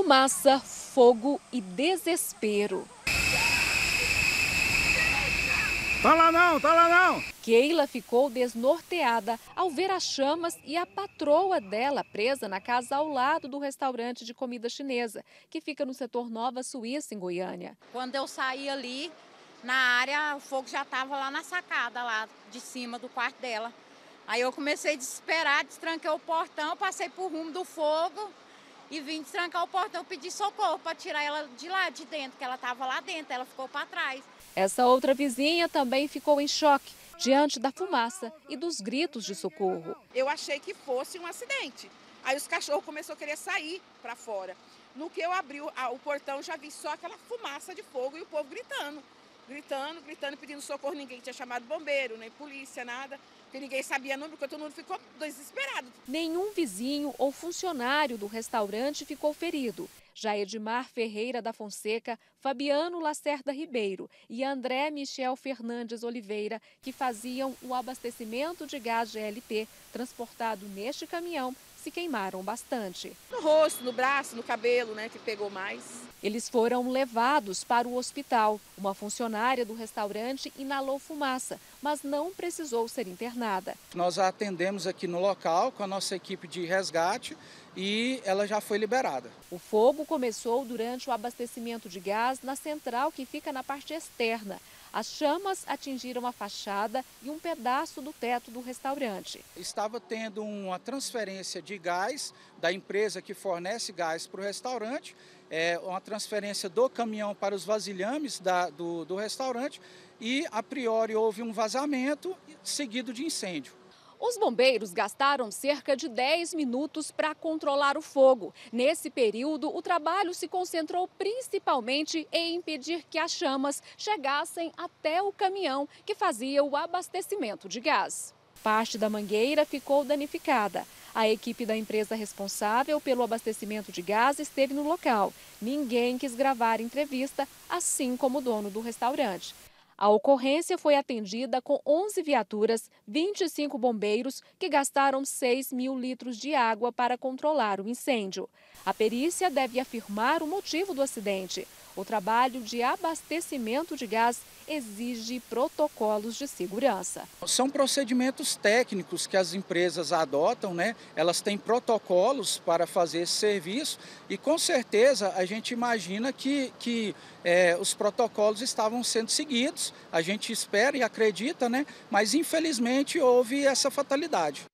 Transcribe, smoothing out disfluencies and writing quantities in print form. Fumaça, fogo e desespero. Tá lá não, tá lá não! Keila ficou desnorteada ao ver as chamas e a patroa dela presa na casa ao lado do restaurante de comida chinesa, que fica no setor Nova Suíça, em Goiânia. Quando eu saí ali, na área, o fogo já estava lá na sacada, lá de cima do quarto dela. Aí eu comecei a desesperar, destranquei o portão, passei por rumo do fogo e vim destrancar o portão, pedi socorro para tirar ela de lá, de dentro, que ela estava lá dentro, ela ficou para trás. Essa outra vizinha também ficou em choque diante da fumaça e dos gritos de socorro. Eu achei que fosse um acidente. Aí os cachorros começaram a querer sair para fora. No que eu abri o portão, já vi só aquela fumaça de fogo e o povo gritando. Gritando, gritando, pedindo socorro. Ninguém tinha chamado bombeiro, nem polícia, nada. Porque ninguém sabia o número, porque todo mundo ficou desesperado. Nenhum vizinho ou funcionário do restaurante ficou ferido. Já Edmar Ferreira da Fonseca, Fabiano Lacerda Ribeiro e André Michel Fernandes Oliveira, que faziam o abastecimento de gás GLP transportado neste caminhão, se queimaram bastante. No rosto, no braço, no cabelo, né, que pegou mais. Eles foram levados para o hospital. Uma funcionária do restaurante inalou fumaça, mas não precisou ser internada. Nós a atendemos aqui no local com a nossa equipe de resgate e ela já foi liberada. O fogo começou durante o abastecimento de gás na central que fica na parte externa. As chamas atingiram a fachada e um pedaço do teto do restaurante. Estava tendo uma transferência de gás da empresa que fornece gás para o restaurante, uma transferência do caminhão para os vasilhames do restaurante e, a priori, houve um vazamento seguido de incêndio. Os bombeiros gastaram cerca de 10 minutos para controlar o fogo. Nesse período, o trabalho se concentrou principalmente em impedir que as chamas chegassem até o caminhão que fazia o abastecimento de gás. Parte da mangueira ficou danificada. A equipe da empresa responsável pelo abastecimento de gás esteve no local. Ninguém quis gravar entrevista, assim como o dono do restaurante. A ocorrência foi atendida com 11 viaturas, 25 bombeiros, que gastaram 6 mil litros de água para controlar o incêndio. A perícia deve afirmar o motivo do acidente. O trabalho de abastecimento de gás exige protocolos de segurança. São procedimentos técnicos que as empresas adotam, né? Elas têm protocolos para fazer esse serviço e com certeza a gente imagina que os protocolos estavam sendo seguidos. A gente espera e acredita, né? Mas infelizmente houve essa fatalidade.